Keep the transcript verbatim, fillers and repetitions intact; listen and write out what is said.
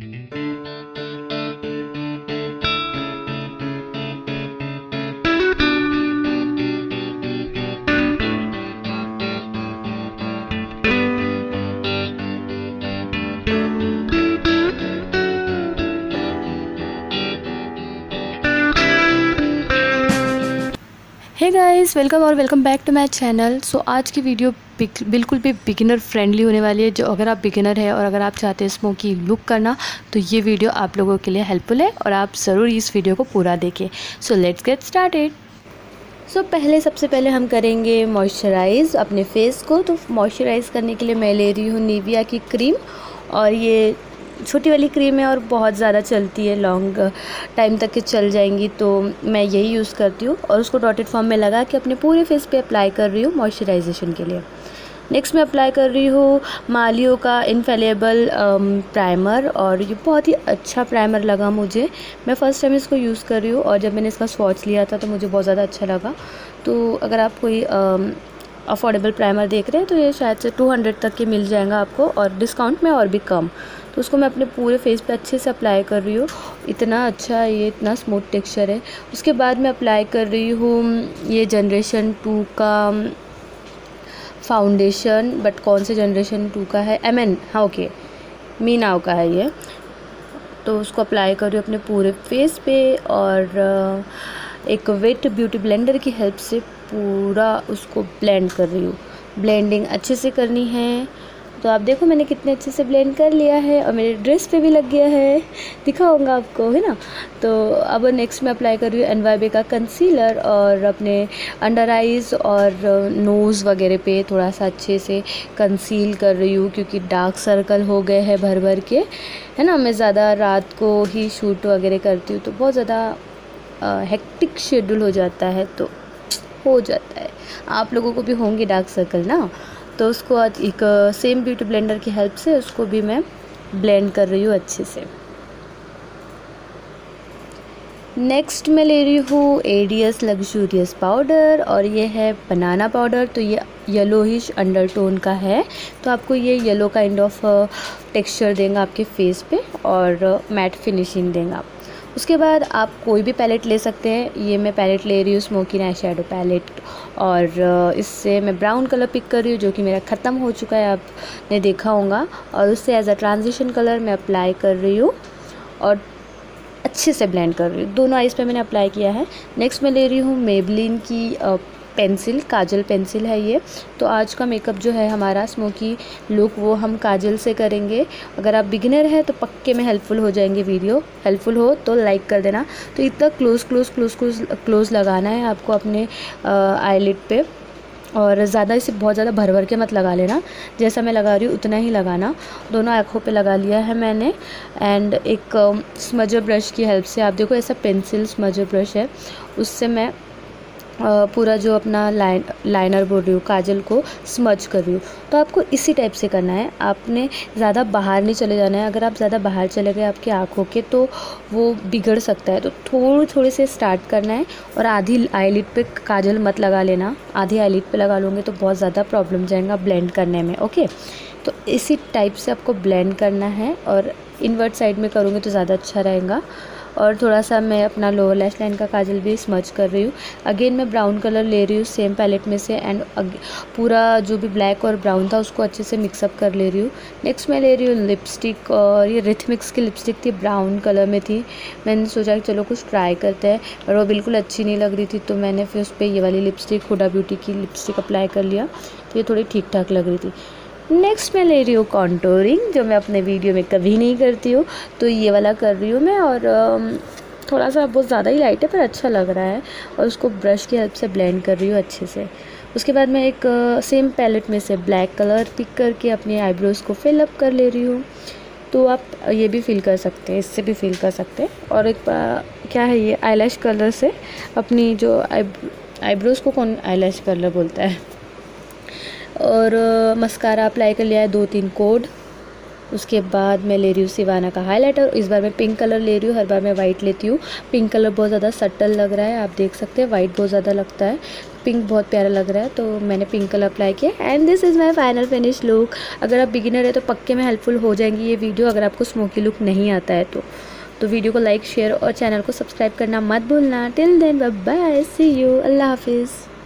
हे guys, welcome और welcome back to my channel. So आज की वीडियो बिल्कुल भी बिगिनर फ्रेंडली होने वाली है। जो अगर आप बिगिनर है और अगर आप चाहते हैं स्मोकी लुक करना तो ये वीडियो आप लोगों के लिए हेल्पफुल है और आप ज़रूर इस वीडियो को पूरा देखें। So let's get started. So पहले सबसे पहले हम करेंगे मॉइस्चराइज़ अपने फेस को। तो मॉइस्चराइज़ करने के लिए मैं ले रही हूँ निविया की क्रीम, और ये छोटी वाली क्रीम है और बहुत ज़्यादा चलती है, लॉन्ग टाइम तक के चल जाएंगी, तो मैं यही यूज़ करती हूँ। और उसको डॉटेड फॉर्म में लगा के अपने पूरे फेस पे अप्लाई कर रही हूँ मॉइस्चराइजेशन के लिए। नेक्स्ट मैं अप्लाई कर रही हूँ मालियो का इनफेलेबल प्राइमर, और ये बहुत ही अच्छा प्राइमर लगा मुझे। मैं फ़र्स्ट टाइम इसको यूज़ कर रही हूँ और जब मैंने इसका स्वॉच लिया था तो मुझे बहुत ज़्यादा अच्छा लगा। तो अगर आप कोई अफोर्डेबल प्राइमर देख रहे हैं तो ये शायद से टू हंड्रेड तक के मिल जाएगा आपको, और डिस्काउंट में और भी कम। तो उसको मैं अपने पूरे फेस पे अच्छे से अप्लाई कर रही हूँ। इतना अच्छा, ये इतना स्मूथ टेक्सचर है। उसके बाद मैं अप्लाई कर रही हूँ ये जनरेशन टू का फाउंडेशन, बट कौन से जनरेशन टू का है, एम एन, हाँ ओके, मी नाउ का है ये। तो उसको अप्लाई कर रही हूँ अपने पूरे फेस पे, और एक वेट ब्यूटी ब्लेंडर की हेल्प से पूरा उसको ब्लेंड कर रही हूँ। ब्लेंडिंग अच्छे से करनी है, तो आप देखो मैंने कितने अच्छे से ब्लेंड कर लिया है और मेरे ड्रेस पे भी लग गया है, दिखाऊंगा आपको, है ना। तो अब नेक्स्ट मैं अप्लाई कर रही हूँ एनवाईबी का कंसीलर, और अपने अंडर आइज़ और नोज़ वगैरह पे थोड़ा सा अच्छे से कंसील कर रही हूँ, क्योंकि डार्क सर्कल हो गए हैं भर भर के, है ना। मैं ज़्यादा रात को ही शूट वगैरह करती हूँ तो बहुत ज़्यादा हेक्टिक शेड्यूल हो जाता है, तो हो जाता है। आप लोगों को भी होंगे डार्क सर्कल ना, तो उसको आज एक सेम ब्यूटी ब्लेंडर की हेल्प से उसको भी मैं ब्लेंड कर रही हूँ अच्छे से। नेक्स्ट मैं ले रही हूँ एडीएस लग्जूरियस पाउडर, और ये है बनाना पाउडर। तो ये येलोइश अंडरटोन का है, तो आपको ये येलो काइंड ऑफ टेक्सचर देगा आपके फेस पे और मैट फिनिशिंग देगा। उसके बाद आप कोई भी पैलेट ले सकते हैं। ये मैं पैलेट ले रही हूँ स्मोकी आई शेडो पैलेट, और इससे मैं ब्राउन कलर पिक कर रही हूँ जो कि मेरा ख़त्म हो चुका है, आपने देखा होगा। और उससे एज अ ट्रांजिशन कलर मैं अप्लाई कर रही हूँ और अच्छे से ब्लेंड कर रही हूँ। दोनों आइज़ पे मैंने अप्लाई किया है। नेक्स्ट मैं ले रही हूँ मेबलिन की पेंसिल, काजल पेंसिल है ये। तो आज का मेकअप जो है हमारा स्मोकी लुक, वो हम काजल से करेंगे। अगर आप बिगिनर हैं तो पक्के में हेल्पफुल हो जाएंगे वीडियो। हेल्पफुल हो तो लाइक कर देना। तो इतना close close close close close लगाना है आपको अपने आईलिड पे, और ज़्यादा इसे बहुत ज़्यादा भर भर के मत लगा लेना, जैसा मैं लगा रही हूँ उतना ही लगाना। दोनों आँखों पे लगा लिया है मैंने, एंड एक स्मजर ब्रश की हेल्प से, आप देखो ऐसा पेंसिल स्मजर ब्रश है, उससे मैं पूरा जो अपना लाइन लाइनर बोल रही हूँ, काजल को स्मज कर रही हूँ। तो आपको इसी टाइप से करना है, आपने ज़्यादा बाहर नहीं चले जाना है। अगर आप ज़्यादा बाहर चले गए आपकी आंखों के तो वो बिगड़ सकता है, तो थोड़े थोड़े से स्टार्ट करना है। और आधी आईलिड पे काजल मत लगा लेना, आधी आईलिड पे लगा लोगे तो बहुत ज़्यादा प्रॉब्लम जाएगा ब्लेंड करने में, ओके। तो इसी टाइप से आपको ब्लेंड करना है, और इनवर्ट साइड में करोगे तो ज़्यादा अच्छा रहेगा। और थोड़ा सा मैं अपना लोअर लैश लाइन का काजल भी स्मज कर रही हूँ। अगेन मैं ब्राउन कलर ले रही हूँ सेम पैलेट में से, एंड पूरा जो भी ब्लैक और ब्राउन था उसको अच्छे से मिक्सअप कर ले रही हूँ। नेक्स्ट मैं ले रही हूँ लिपस्टिक, और ये रिथमिक्स की लिपस्टिक थी, ब्राउन कलर में थी। मैंने सोचा कि चलो कुछ ट्राई करते हैं, और वो बिल्कुल अच्छी नहीं लग रही थी, तो मैंने फिर उस पर ये वाली लिपस्टिक, हुडा ब्यूटी की लिपस्टिक अप्लाई कर लिया, तो ये थोड़ी ठीक ठाक लग रही थी। नेक्स्ट मैं ले रही हूँ कॉन्टोरिंग, जो मैं अपने वीडियो में कभी नहीं करती हूँ, तो ये वाला कर रही हूँ मैं। और थोड़ा सा बहुत ज़्यादा ही लाइट है पर अच्छा लग रहा है, और उसको ब्रश की हेल्प से ब्लेंड कर रही हूँ अच्छे से। उसके बाद मैं एक सेम पैलेट में से ब्लैक कलर पिक करके अपने आईब्रोज़ को फिल अप कर ले रही हूँ। तो आप ये भी फिल कर सकते हैं, इससे भी फिल कर सकते हैं। और एक क्या है ये आईलैश कलर से अपनी जो आईब्रोज़ को, कौन आईलैश कलर बोलता है। और मस्कारा अप्लाई कर लिया है, दो तीन कोड, उसके बाद मैं ले रही हूँ सिवाना का हाइलाइटर। इस बार मैं पिंक कलर ले रही हूँ, हर बार मैं वाइट लेती हूँ। पिंक कलर बहुत ज़्यादा सटल लग रहा है, आप देख सकते हैं, वाइट बहुत ज़्यादा लगता है, पिंक बहुत प्यारा लग रहा है, तो मैंने पिंक कलर अप्लाई किया। And this is my final finish look. अगर आप बिगिनर है तो पक्के में हेल्पफुल हो जाएंगी ये वीडियो, अगर आपको स्मोकी लुक नहीं आता है तो तो वीडियो को लाइक शेयर और चैनल को सब्सक्राइब करना मत भूलना। Till then bye, see you, अल्लाह हाफिज़।